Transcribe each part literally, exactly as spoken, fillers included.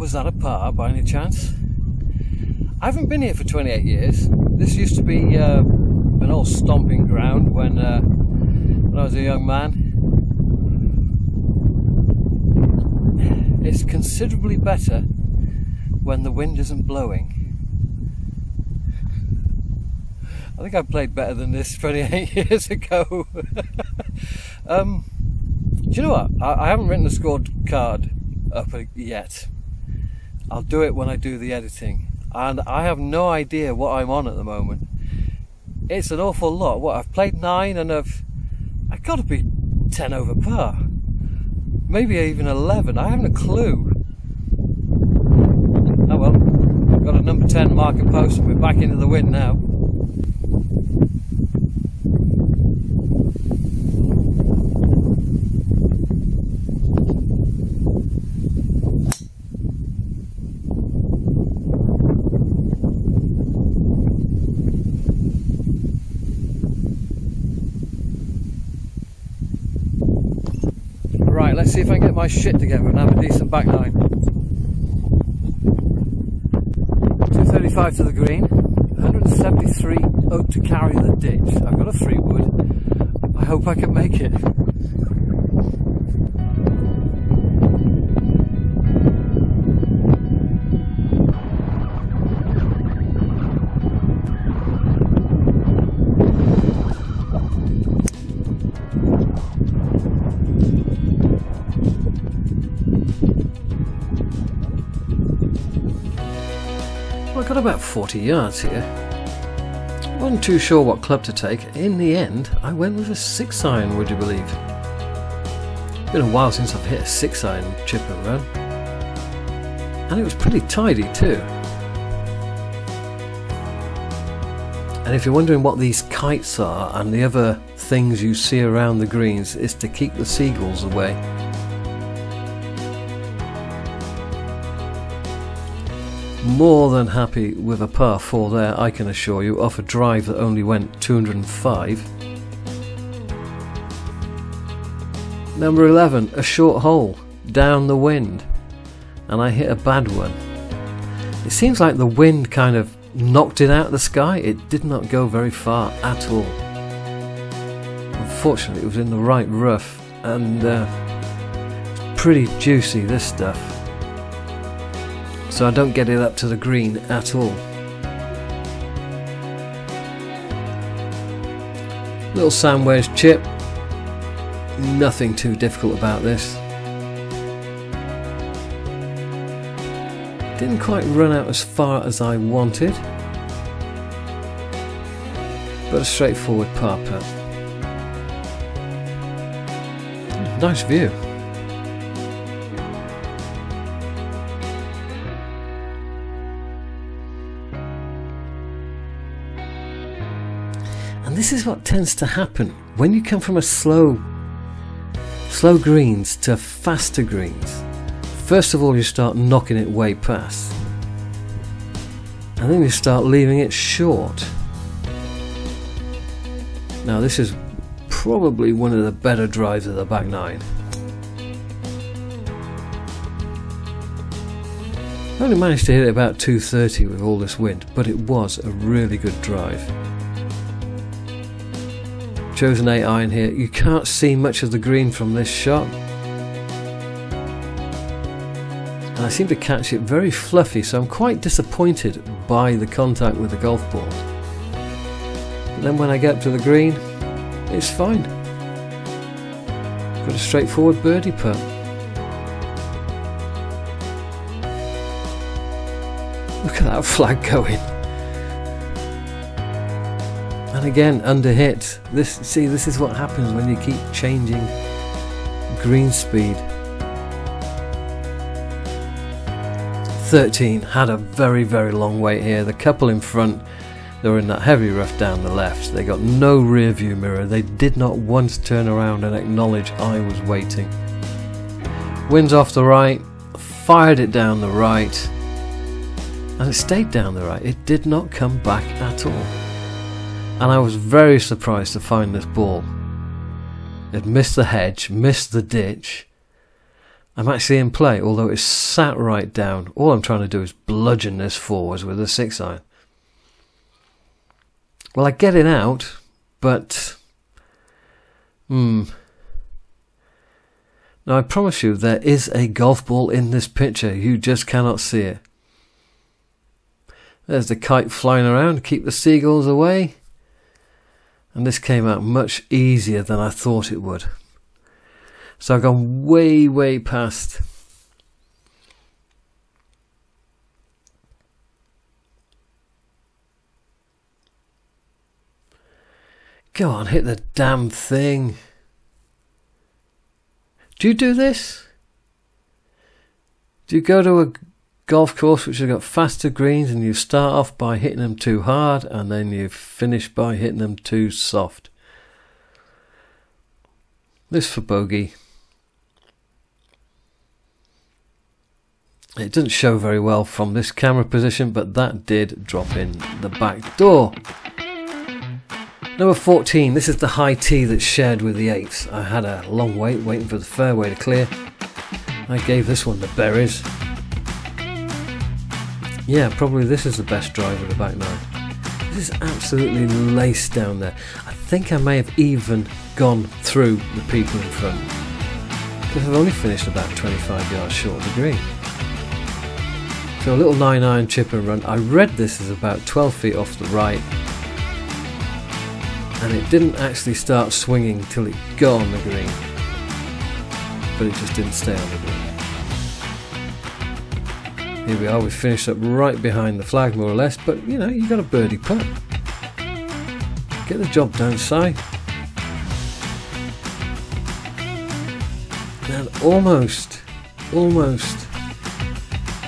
Was that a par by any chance? I haven't been here for twenty-eight years. This used to be uh, an old stomping ground when, uh, when I was a young man. It's considerably better when the wind isn't blowing. I think I played better than this twenty-eight years ago. um, do you know what? I, I haven't written a scorecard up yet. I'll do it when I do the editing. And I have no idea what I'm on at the moment. It's an awful lot. What, I've played nine and I've... I've got to be ten over par. Maybe even eleven. I haven't a clue. Oh well. Got a number ten marker post and we're back into the wind now. Right, let's see if I can get my shit together and have a decent back nine. two thirty-five to the green. one seventy-three oak to carry the ditch. I've got a three wood. I hope I can make it. Well, I got about forty yards here. I wasn't too sure what club to take. In the end, I went with a six iron, would you believe? It's been a while since I've hit a six iron chip and run. And it was pretty tidy too. And if you're wondering what these kites are and the other things you see around the greens, it's to keep the seagulls away. More than happy with a par four there, I can assure you, off a drive that only went two hundred and five. Number eleven, a short hole, down the wind, and I hit a bad one. It seems like the wind kind of knocked it out of the sky. It did not go very far at all. Unfortunately, it was in the right rough, and uh, it's pretty juicy, this stuff. So I don't get it up to the green at all. Little sand wedge chip. Nothing too difficult about this. Didn't quite run out as far as I wanted, but a straightforward par putt. Nice view. And this is what tends to happen when you come from a slow, slow greens to faster greens. First of all, you start knocking it way past, and then you start leaving it short. Now this is probably one of the better drives of the back nine. I only managed to hit it about two thirty with all this wind, but it was a really good drive. Chose an eight iron here. You can't see much of the green from this shot, and I seem to catch it very fluffy, so I'm quite disappointed by the contact with the golf ball. But then when I get up to the green, it's fine. Got a straightforward birdie putt. Look at that flag going. And again, under hit. This, see, this is what happens when you keep changing green speed. thirteen had a very, very long wait here. The couple in front, they were in that heavy rough down the left. They got no rear view mirror. They did not once turn around and acknowledge I was waiting. Wind's off the right, fired it down the right, and it stayed down the right. It did not come back at all. And I was very surprised to find this ball. It missed the hedge, missed the ditch, I'm actually in play, although it's sat right down. All I'm trying to do is bludgeon this forwards with a six iron. Well, I get it out, but hmm. Now, I promise you, there is a golf ball in this picture. You just cannot see it. There's the kite flying around, keep the seagulls away. And this came out much easier than I thought it would. So I've gone way, way past. Go on, hit the damn thing. Do you do this? Do you go to a golf course which has got faster greens and you start off by hitting them too hard and then you finish by hitting them too soft? This for bogey. It doesn't show very well from this camera position, but that did drop in the back door. Number fourteen, this is the high tee that's shared with the eights. I had a long wait waiting for the fairway to clear. I gave this one the berries. Yeah, probably this is the best drive of the back nine. This is absolutely laced down there. I think I may have even gone through the people in front, because I've only finished about twenty-five yards short of the green. So a little nine iron chip and run. I read this as about twelve feet off the right, and it didn't actually start swinging till it got on the green, but it just didn't stay on the green. Here we are, we finished up right behind the flag more or less, but you know, you got a birdie putt. Get the job done, Si. And almost, almost.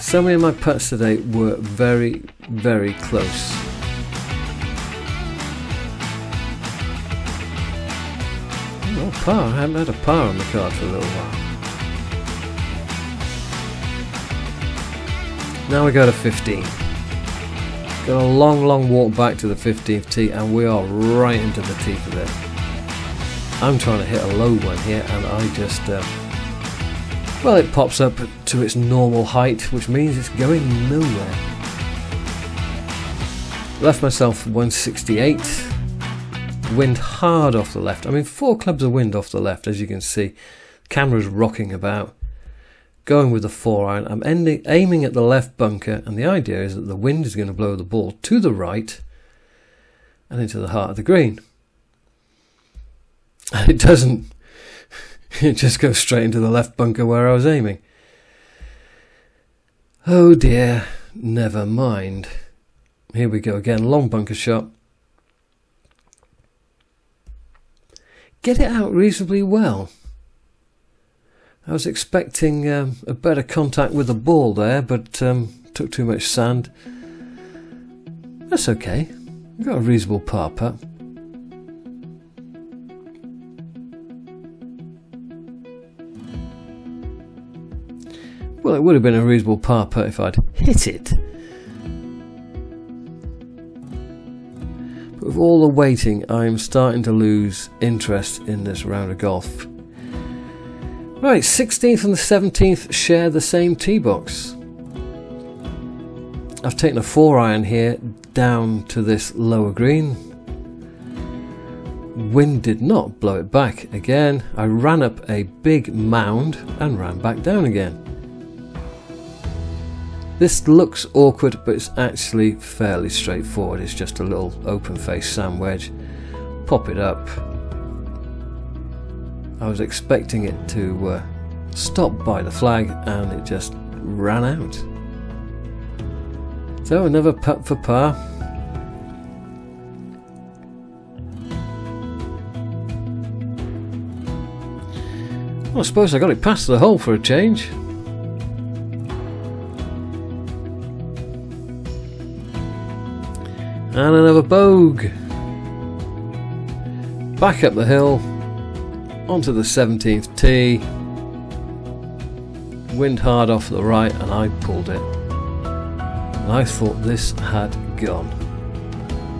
So many of my putts today were very, very close. Oh, par. I haven't had a par on the card for a little while. Now we go to fifteen. Got a long, long walk back to the fifteenth tee, and we are right into the tee for this. I'm trying to hit a low one here, and I just, uh, well, it pops up to its normal height, which means it's going nowhere. Left myself one sixty-eight. Wind hard off the left. I mean, four clubs of wind off the left, as you can see. Camera's rocking about. Going with the four iron, I'm ending, aiming at the left bunker, and the idea is that the wind is going to blow the ball to the right and into the heart of the green. And it doesn't. It just goes straight into the left bunker where I was aiming. Oh dear, never mind. Here we go again, long bunker shot. Get it out reasonably well. I was expecting um, a better contact with the ball there, but um, took too much sand. That's okay. We've got a reasonable par putt. Well, it would have been a reasonable par putt if I'd hit it. But with all the waiting, I'm starting to lose interest in this round of golf. Right, sixteenth and the seventeenth share the same tee box. I've taken a four iron here down to this lower green. Wind did not blow it back again. I ran up a big mound and ran back down again. This looks awkward, but it's actually fairly straightforward. It's just a little open face sand wedge. Pop it up. I was expecting it to uh, stop by the flag, and it just ran out. So another putt for par. Well, I suppose I got it past the hole for a change. And another bogue. Back up the hill. Onto the seventeenth tee, wind hard off the right, and I pulled it. And I thought this had gone.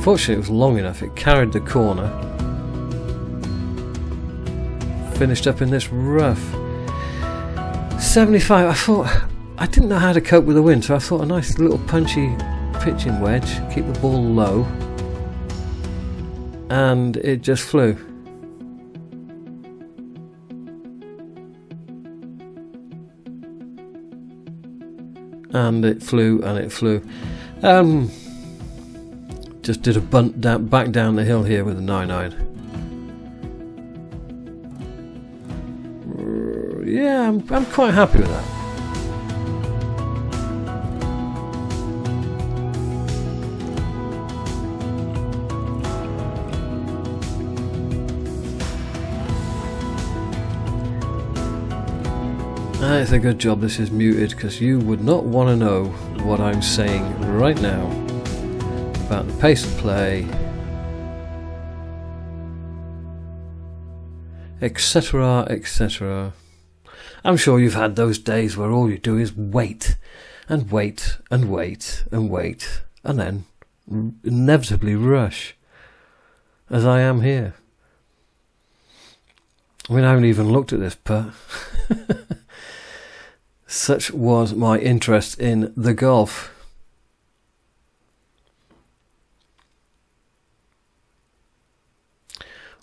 Fortunately, it was long enough, it carried the corner. Finished up in this rough. seventy-five, I thought, I didn't know how to cope with the wind, so I thought a nice little punchy pitching wedge, keep the ball low, and it just flew. And it flew and it flew. Um, just did a bunt down, back down the hill here with a nine iron. Yeah, I'm, I'm quite happy with that. Ah, it's a good job this is muted, because you would not want to know what I'm saying right now about the pace of play, etc, et cetera. I'm sure you've had those days where all you do is wait and wait and wait and wait and then inevitably rush, as I am here. I mean, I haven't even looked at this putt. Such was my interest in the golf.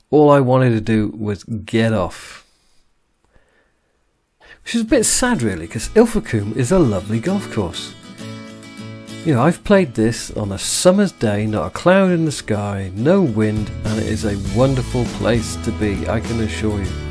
All I wanted to do was get off. Which is a bit sad really, because Ilfracombe is a lovely golf course. You know, I've played this on a summer's day, not a cloud in the sky, no wind, and it is a wonderful place to be, I can assure you.